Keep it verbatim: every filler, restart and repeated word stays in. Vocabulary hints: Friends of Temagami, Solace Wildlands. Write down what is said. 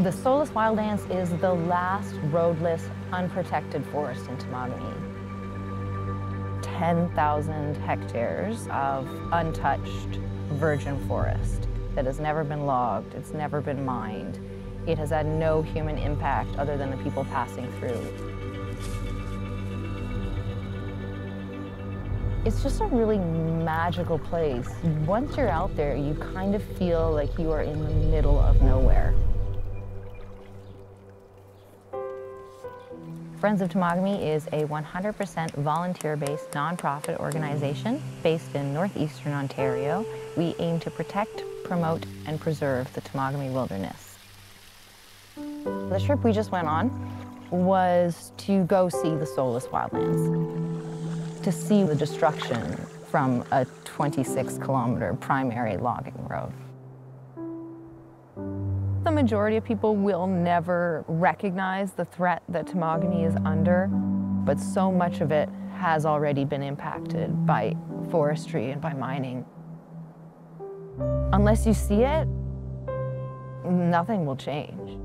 The Solace Wildlands is the last roadless, unprotected forest in Temagami. ten thousand hectares of untouched virgin forest that has never been logged, it's never been mined. It has had no human impact other than the people passing through. It's just a really magical place. Once you're out there, you kind of feel like you are in the middle of nowhere. Friends of Temagami is a one hundred percent volunteer-based nonprofit organization based in northeastern Ontario. We aim to protect, promote, and preserve the Temagami wilderness. The trip we just went on was to go see the Solace Wildlands, to see the destruction from a twenty-six kilometer primary logging road. The majority of people will never recognize the threat that Temagami is under, but so much of it has already been impacted by forestry and by mining. Unless you see it, nothing will change.